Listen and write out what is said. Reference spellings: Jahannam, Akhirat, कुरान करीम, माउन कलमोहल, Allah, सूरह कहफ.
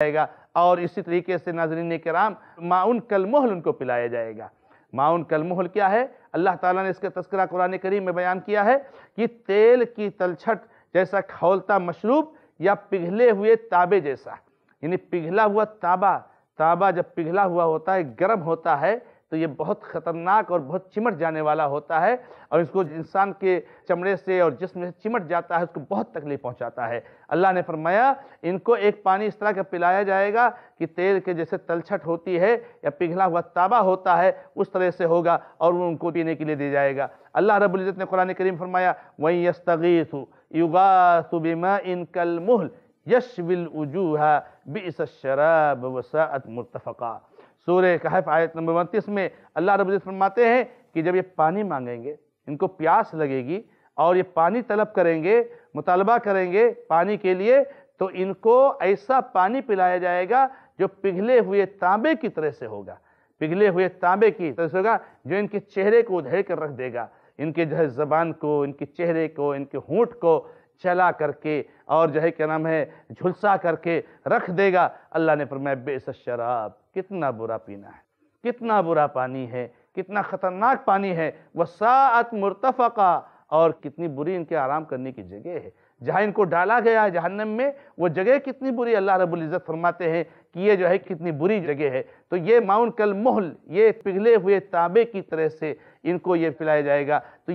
जाएगा। और इसी तरीके से नाज़रीन किराम माउन कलमोहल उनको पिलाया जाएगा। माउन कलमोहल क्या है? अल्लाह ताला ने इसका तस्करा कुरान करीम में बयान किया है कि तेल की तलछट जैसा खौलता मशरूब या पिघले हुए ताबे जैसा, यानी पिघला हुआ ताबा। ताबा जब पिघला हुआ होता है, गर्म होता है, तो ये बहुत ख़तरनाक और बहुत चिमट जाने वाला होता है और इसको इंसान के चमड़े से और जिस्म से चिमट जाता है, उसको बहुत तकलीफ़ पहुंचाता है। अल्लाह ने फरमाया इनको एक पानी इस तरह का पिलाया जाएगा कि तेल के जैसे तलछट होती है या पिघला हुआ ताबा होता है, उस तरह से होगा और वो उनको पीने के लिए दिया जाएगा। अल्लाह रब्बुल इज़्ज़त ने कुरान करीम फरमाया वही यस्तगीसु युगासु बिमाइन कलमुहल यश्विल वजूहा बिअस शराब वसाअत मुर्तफका। सूरह कहफ आयत नंबर 29 में अल्लाह रब्बुल इज़्ज़त फरमाते हैं कि जब ये पानी मांगेंगे, इनको प्यास लगेगी और ये पानी तलब करेंगे, मुतालबा करेंगे पानी के लिए, तो इनको ऐसा पानी पिलाया जाएगा जो पिघले हुए तांबे की तरह से होगा। पिघले हुए तांबे की तरह से होगा जो इनके चेहरे को उधेड़ कर रख देगा, इनके जो है ज़बान को, इनके चेहरे को, इनके होंठ को चला करके और जो है क्या नाम है झुलसा करके रख देगा। अल्लाह ने फरमाया बेस शराब, कितना बुरा पीना है, कितना बुरा पानी है, कितना ख़तरनाक पानी है। वसाअत मुर्तफ़क़ा, और कितनी बुरी इनके आराम करने की जगह है। जहाँ इनको डाला गया है जहन्नम में, वो जगह कितनी बुरी। अल्लाह रब्बुल इज़्ज़त फरमाते हैं कि ये जो है कितनी बुरी जगह है। तो ये माउन कलमोहल, ये पिघले हुए तांबे की तरह से इनको ये पिलाया जाएगा। तो